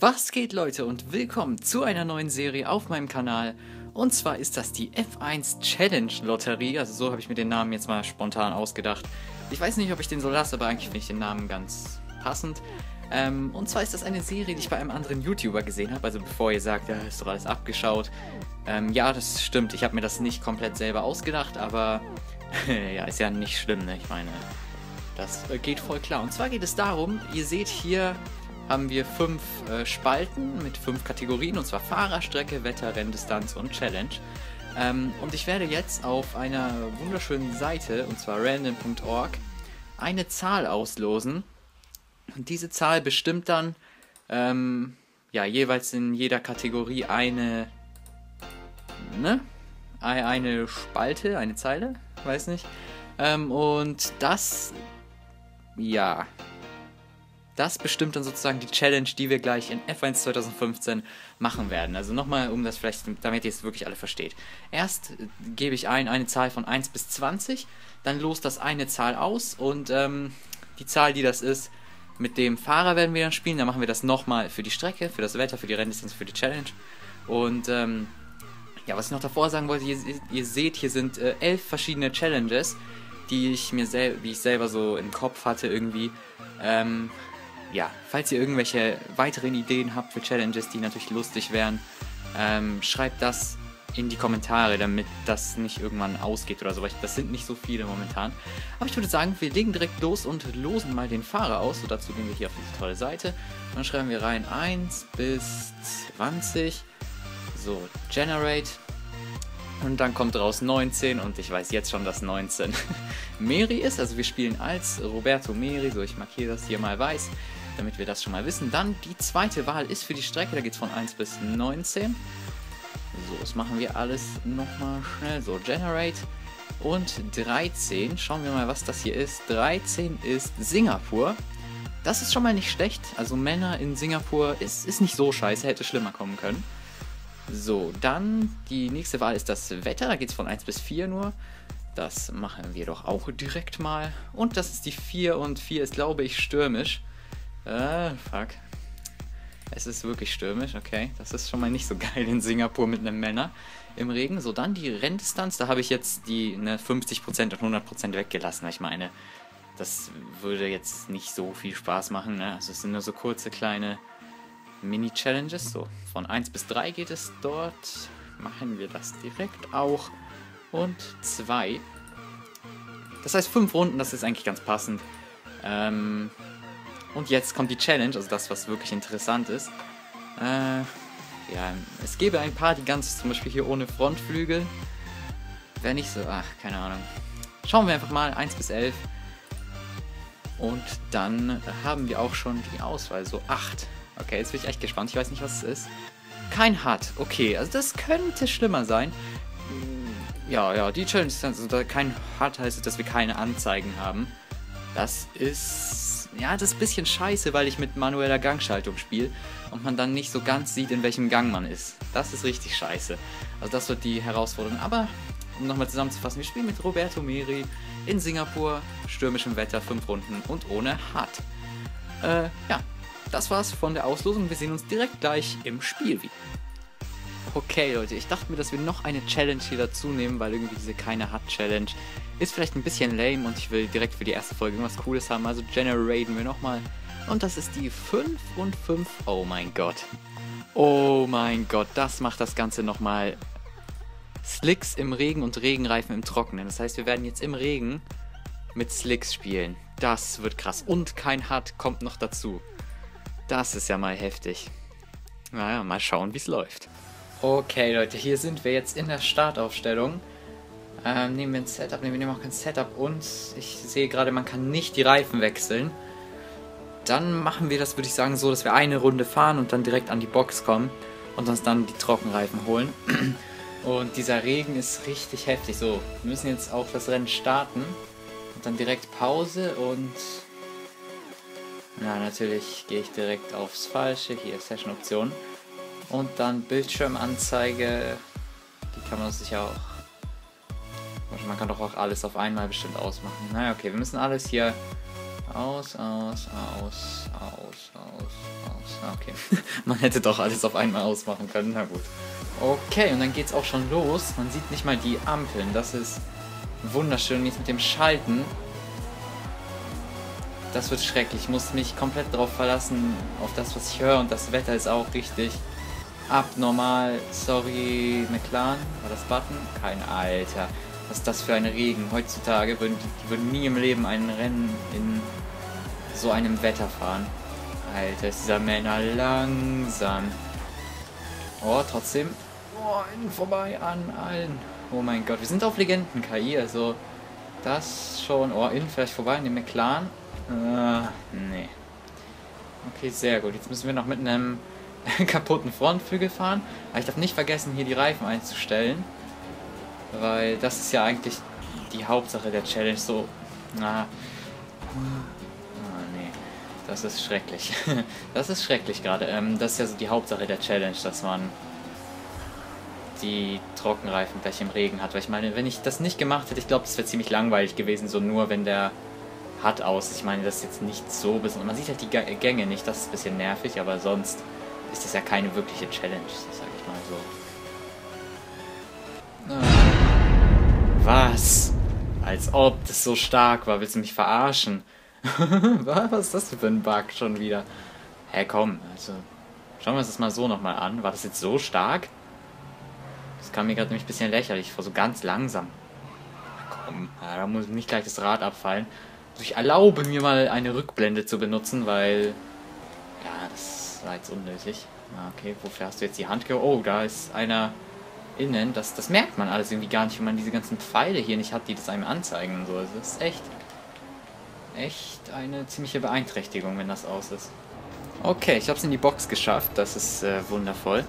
Was geht, Leute, und willkommen zu einer neuen Serie auf meinem Kanal. Und zwar ist das die F1 Challenge Lotterie, also so habe ich mir den Namen jetzt mal spontan ausgedacht. Ich weiß nicht, ob ich den so lasse, aber eigentlich finde ich den Namen ganz passend. Und zwar ist das eine Serie, die ich bei einem anderen YouTuber gesehen habe, also bevor ihr sagt, ja, ist doch alles abgeschaut. Ja, das stimmt, ich habe mir das nicht komplett selber ausgedacht, aber ja, ist ja nicht schlimm, ne? Ich meine, das geht voll klar. Und zwar geht es darum, ihr seht hier, haben wir 5 Spalten mit 5 Kategorien, und zwar Fahrerstrecke, Wetter, Renndistanz und Challenge. Und ich werde jetzt auf einer wunderschönen Seite, und zwar random.org, eine Zahl auslosen. Und diese Zahl bestimmt dann ja, jeweils in jeder Kategorie eine, ne? Eine Spalte, eine Zeile, weiß nicht. Und das, ja, das bestimmt dann sozusagen die Challenge, die wir gleich in F1 2015 machen werden. Also nochmal, um das vielleicht, damit ihr es wirklich alle versteht. Erst gebe ich eine Zahl von 1 bis 20, dann lost das eine Zahl aus und die Zahl, die das ist, mit dem Fahrer werden wir dann spielen. Dann machen wir das nochmal für die Strecke, für das Wetter, für die Renndistanz, für die Challenge. Und ja, was ich noch davor sagen wollte, ihr seht, hier sind 11 verschiedene Challenges, die ich mir selber so im Kopf hatte irgendwie. Ja, falls ihr irgendwelche weiteren Ideen habt für Challenges, die natürlich lustig wären, schreibt das in die Kommentare, damit das nicht irgendwann ausgeht oder so, weil das sind nicht so viele momentan. Aber ich würde sagen, wir legen direkt los und losen mal den Fahrer aus. So, dazu gehen wir hier auf diese tolle Seite. Und dann schreiben wir rein 1 bis 20. So, Generate. Und dann kommt raus 19 und ich weiß jetzt schon, dass 19 Merhi ist. Also wir spielen als Roberto Merhi, so ich markiere das hier mal weiß, damit wir das schon mal wissen. Dann die zweite Wahl ist für die Strecke, da geht es von 1 bis 19. So, das machen wir alles nochmal schnell. So, Generate und 13. Schauen wir mal, was das hier ist. 13 ist Singapur. Das ist schon mal nicht schlecht. Also Männer in Singapur ist nicht so scheiße, hätte schlimmer kommen können. So, dann die nächste Wahl ist das Wetter, da geht es von 1 bis 4 nur. Das machen wir doch auch direkt mal. Und das ist die 4 und 4 ist, glaube ich, stürmisch. Fuck. Es ist wirklich stürmisch, okay. Das ist schon mal nicht so geil in Singapur mit einem Männer im Regen. So, dann die Renndistanz, da habe ich jetzt die 50% und 100% weggelassen. Ich meine, das würde jetzt nicht so viel Spaß machen, ne? Also es sind nur so kurze, kleine Mini-Challenges, so von 1 bis 3 geht es dort, machen wir das direkt auch und 2, das heißt 5 Runden, das ist eigentlich ganz passend. Und jetzt kommt die Challenge, also das, was wirklich interessant ist. Ja, es gäbe ein paar, die ganz, zum Beispiel hier ohne Frontflügel, wäre nicht so, ach, keine Ahnung. Schauen wir einfach mal, 1 bis 11 und dann haben wir auch schon die Auswahl, so 8. Okay, jetzt bin ich echt gespannt. Ich weiß nicht, was es ist. Kein Hard. Okay, also das könnte schlimmer sein. Ja, ja, die Challenge ist also kein Hard, heißt, dass wir keine Anzeigen haben. Das ist, ja, das ist ein bisschen scheiße, weil ich mit manueller Gangschaltung spiele und man dann nicht so ganz sieht, in welchem Gang man ist. Das ist richtig scheiße. Also das wird die Herausforderung. Aber, um nochmal zusammenzufassen, wir spielen mit Roberto Merhi in Singapur, stürmischem Wetter, 5 Runden und ohne Hard. Ja. Das war's von der Auslosung, wir sehen uns direkt gleich im Spiel wieder. Okay Leute, ich dachte mir, dass wir noch eine Challenge hier dazu nehmen, weil irgendwie diese Keine-Hard-Challenge ist vielleicht ein bisschen lame und ich will direkt für die erste Folge irgendwas Cooles haben, also generaten wir nochmal. Und das ist die 5 und 5, oh mein Gott. Oh mein Gott, das macht das Ganze nochmal Slicks im Regen und Regenreifen im Trockenen. Das heißt, wir werden jetzt im Regen mit Slicks spielen. Das wird krass und kein Hard kommt noch dazu. Das ist ja mal heftig. Naja, mal schauen, wie es läuft. Okay, Leute, hier sind wir jetzt in der Startaufstellung. Nehmen wir ein Setup, wir nehmen auch kein Setup und ich sehe gerade, man kann nicht die Reifen wechseln. Dann machen wir das, würde ich sagen, so, dass wir eine Runde fahren und dann direkt an die Box kommen und uns dann die Trockenreifen holen. Und dieser Regen ist richtig heftig. So, wir müssen jetzt auch das Rennen starten und dann direkt Pause und... Na, natürlich gehe ich direkt aufs Falsche, hier Session-Optionen und dann Bildschirmanzeige, die kann man sicher auch, man kann doch auch alles auf einmal bestimmt ausmachen. Naja, okay, wir müssen alles hier Aus. Okay. Man hätte doch alles auf einmal ausmachen können. Na gut. Okay, und dann geht's auch schon los. Man sieht nicht mal die Ampeln. Das ist wunderschön. Jetzt mit dem Schalten. Das wird schrecklich. Ich muss mich komplett darauf verlassen, auf das, was ich höre. Und das Wetter ist auch richtig abnormal. Sorry, McLaren. War das Button? Kein Alter. Was ist das für ein Regen? Heutzutage würden nie im Leben ein Rennen in so einem Wetter fahren. Alter, ist dieser Männer langsam. Oh, trotzdem. Oh, vorbei an allen. Oh mein Gott, wir sind auf Legenden-KI, also das schon. Oh, innen vielleicht vorbei an dem McLaren. Nee. Okay, sehr gut. Jetzt müssen wir noch mit einem kaputten Frontflügel fahren. Aber ich darf nicht vergessen, hier die Reifen einzustellen. Weil das ist ja eigentlich die Hauptsache der Challenge. So, na. Oh, nee. Das ist schrecklich. Das ist schrecklich gerade. Das ist ja so die Hauptsache der Challenge, dass man die Trockenreifen gleich im Regen hat. Weil ich meine, wenn ich das nicht gemacht hätte, ich glaube, das wäre ziemlich langweilig gewesen. So nur, wenn der hat aus. Ich meine, das ist jetzt nicht so besonders. Man sieht halt die Gänge nicht. Das ist ein bisschen nervig, aber sonst ist das ja keine wirkliche Challenge. Das sage ich mal so. Was? Als ob das so stark war. Willst du mich verarschen? Was ist das für ein Bug schon wieder? Hä, komm. Also, schauen wir uns das mal so nochmal an. War das jetzt so stark? Das kam mir gerade nämlich ein bisschen lächerlich vor. So ganz langsam. Komm, da muss nicht gleich das Rad abfallen. Also ich erlaube mir mal eine Rückblende zu benutzen, weil... Ja, das war jetzt unnötig. Okay, wofür hast du jetzt die Hand gehoben? Oh, da ist einer... innen, das merkt man alles irgendwie gar nicht, wenn man diese ganzen Pfeile hier nicht hat, die das einem anzeigen und so. Also das ist echt eine ziemliche Beeinträchtigung, wenn das aus ist. Okay, ich habe es in die Box geschafft, das ist wundervoll.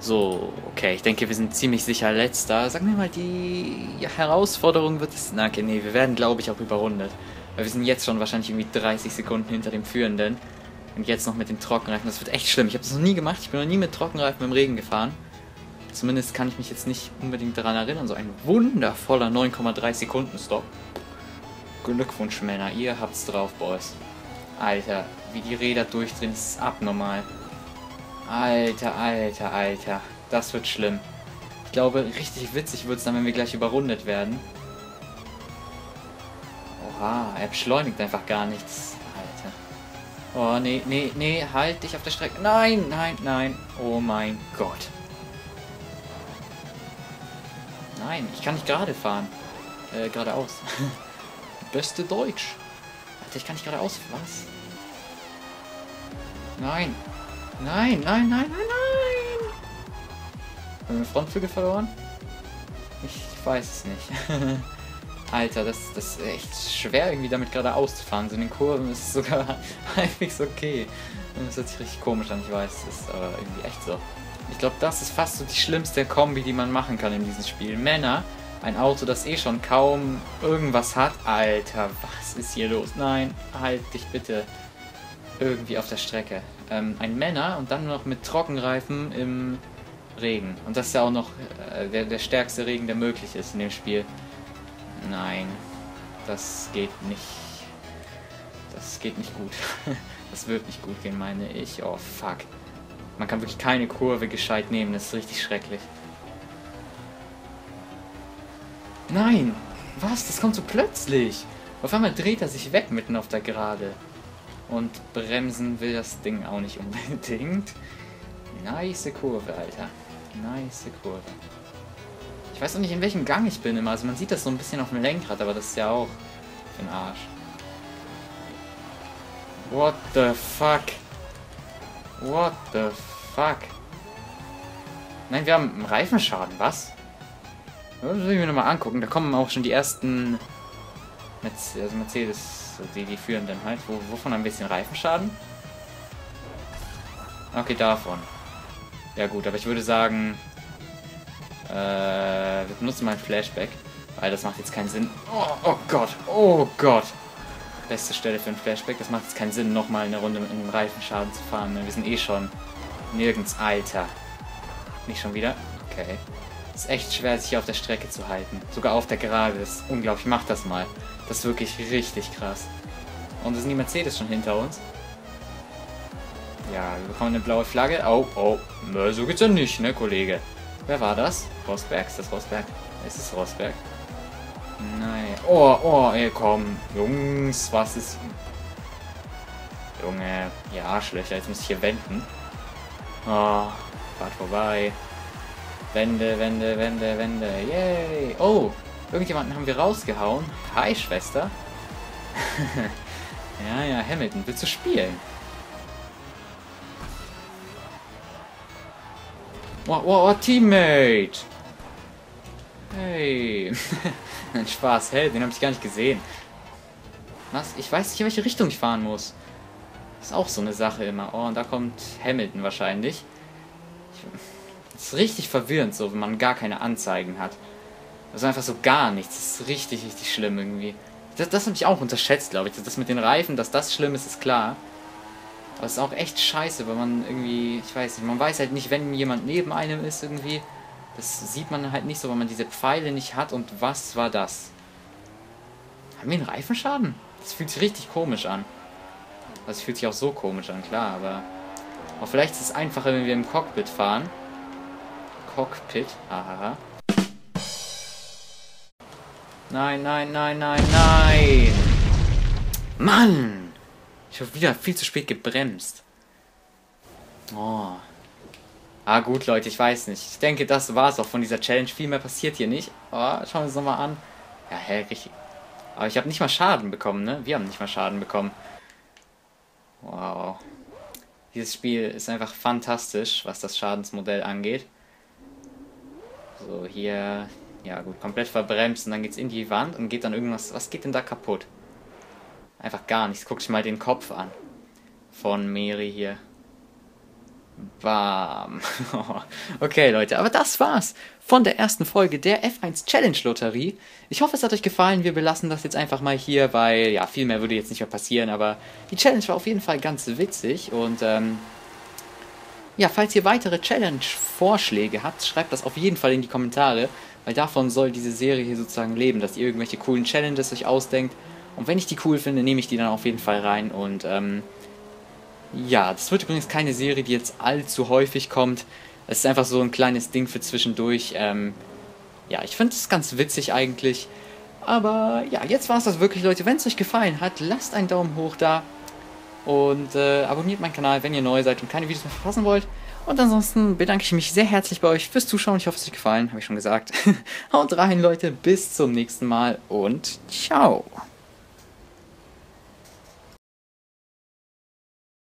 So, okay, ich denke, wir sind ziemlich sicher letzter. Sag mir mal, die Herausforderung wird es... Na, okay, nee, wir werden, glaube ich, auch überrundet. Weil wir sind jetzt schon wahrscheinlich irgendwie 30 Sekunden hinter dem Führenden. Und jetzt noch mit dem Trockenreifen, das wird echt schlimm. Ich habe das noch nie gemacht, ich bin noch nie mit Trockenreifen im Regen gefahren. Zumindest kann ich mich jetzt nicht unbedingt daran erinnern. So ein wundervoller 9,3 Sekunden Stop. Glückwunsch, Männer. Ihr habt's drauf, Boys. Alter, wie die Räder durchdrehen, das ist abnormal. Alter. Das wird schlimm. Ich glaube, richtig witzig wird's dann, wenn wir gleich überrundet werden. Oha, er beschleunigt einfach gar nichts. Alter. Oh, nee. Halt dich auf der Strecke. Nein. Oh mein Gott. Nein, ich kann nicht gerade fahren. Geradeaus. Beste Deutsch. Alter, ich kann nicht geradeaus. Was? Nein. Haben wir den Frontflügel verloren? Ich weiß es nicht. Alter, das ist echt schwer, irgendwie damit geradeaus zu fahren. So in den Kurven ist es sogar halbwegs okay. Das hört sich richtig komisch an, ich weiß. Das ist aber irgendwie echt so. Ich glaube, das ist fast so die schlimmste Kombi, die man machen kann in diesem Spiel. Männer, ein Auto, das eh schon kaum irgendwas hat. Alter, was ist hier los? Nein, halt dich bitte irgendwie auf der Strecke. Ein Männer und dann nur noch mit Trockenreifen im Regen. Und das ist ja auch noch der stärkste Regen, der möglich ist in dem Spiel. Nein, das geht nicht. Das geht nicht gut. Das wird nicht gut gehen, meine ich. Oh, fuck. Man kann wirklich keine Kurve gescheit nehmen, das ist richtig schrecklich. Nein! Was? Das kommt so plötzlich! Auf einmal dreht er sich weg mitten auf der Gerade. Und bremsen will das Ding auch nicht unbedingt. Nice Kurve, Alter. Nice Kurve. Ich weiß noch nicht, in welchem Gang ich bin immer. Also man sieht das so ein bisschen auf dem Lenkrad, aber das ist ja auch für den Arsch. What the fuck? What the fuck? Nein, wir haben einen Reifenschaden, was? Das will ich mir nochmal angucken. Da kommen auch schon die ersten Mercedes, die führenden halt. Wovon ein bisschen Reifenschaden? Okay, davon. Ja gut, aber ich würde sagen, wir benutzen mal ein Flashback, weil das macht jetzt keinen Sinn. Oh Gott. Beste Stelle für ein Flashback. Das macht jetzt keinen Sinn, nochmal eine Runde mit einem Reifenschaden zu fahren. Wir sind eh schon nirgends, Alter. Nicht schon wieder? Okay. Es ist echt schwer, sich hier auf der Strecke zu halten. Sogar auf der Gerade. Das ist unglaublich. Mach das mal. Das ist wirklich richtig krass. Und es sind die Mercedes schon hinter uns. Ja, wir bekommen eine blaue Flagge. Oh, oh. Nö, so geht's ja nicht, ne, Kollege? Wer war das? Rosberg? Ist das Rosberg? Ist es Rosberg? Nein. Oh, oh, ey, komm. Jungs, was ist... Junge, ihr Arschlöcher, jetzt muss ich hier wenden. Oh, fahrt vorbei. Wende, wende, wende, wende. Yay. Oh, irgendjemanden haben wir rausgehauen. Hi, Schwester. Ja, ja, Hamilton, willst du spielen? Oh, oh, oh, Teammate! Hey! Spaß, hey, den habe ich gar nicht gesehen. Was? Ich weiß nicht, in welche Richtung ich fahren muss. Ist auch so eine Sache immer. Oh, und da kommt Hamilton wahrscheinlich. Ist richtig verwirrend so, wenn man gar keine Anzeigen hat. Also einfach so gar nichts. Das ist richtig, richtig schlimm irgendwie. Das habe ich auch unterschätzt, glaube ich. Das mit den Reifen, dass das schlimm ist, ist klar. Aber es ist auch echt scheiße, weil man irgendwie, ich weiß nicht, man weiß halt nicht, wenn jemand neben einem ist irgendwie. Das sieht man halt nicht so, weil man diese Pfeile nicht hat. Und was war das? Haben wir einen Reifenschaden? Das fühlt sich richtig komisch an. Das fühlt sich auch so komisch an, klar, aber... Auch vielleicht ist es einfacher, wenn wir im Cockpit fahren. Cockpit, hahaha. Nein, nein, nein, nein, nein! Mann! Ich habe wieder viel zu spät gebremst. Oh. Ah gut, Leute, ich weiß nicht. Ich denke, das war's auch von dieser Challenge. Viel mehr passiert hier nicht. Oh, schauen wir uns nochmal an. Ja, hä, richtig. Aber ich habe nicht mal Schaden bekommen, ne? Wir haben nicht mal Schaden bekommen. Wow. Dieses Spiel ist einfach fantastisch, was das Schadensmodell angeht. So, hier... Ja gut, komplett verbremst und dann geht's in die Wand und geht dann irgendwas... Was geht denn da kaputt? Einfach gar nichts. Guck dich mal den Kopf an. Von Merhi hier. Bam. Okay, Leute, aber das war's von der ersten Folge der F1 Challenge Lotterie. Ich hoffe, es hat euch gefallen. Wir belassen das jetzt einfach mal hier, weil, ja, viel mehr würde jetzt nicht mehr passieren, aber die Challenge war auf jeden Fall ganz witzig und, ja, falls ihr weitere Challenge-Vorschläge habt, schreibt das auf jeden Fall in die Kommentare, weil davon soll diese Serie hier sozusagen leben, dass ihr irgendwelche coolen Challenges euch ausdenkt und wenn ich die cool finde, nehme ich die dann auf jeden Fall rein und, ja, das wird übrigens keine Serie, die jetzt allzu häufig kommt. Es ist einfach so ein kleines Ding für zwischendurch. Ja, ich finde es ganz witzig eigentlich. Aber ja, jetzt war es das wirklich, Leute. Wenn es euch gefallen hat, lasst einen Daumen hoch da. Und abonniert meinen Kanal, wenn ihr neu seid und keine Videos mehr verpassen wollt. Und ansonsten bedanke ich mich sehr herzlich bei euch fürs Zuschauen. Ich hoffe, es hat euch gefallen, habe ich schon gesagt. Haut rein, Leute. Bis zum nächsten Mal und ciao.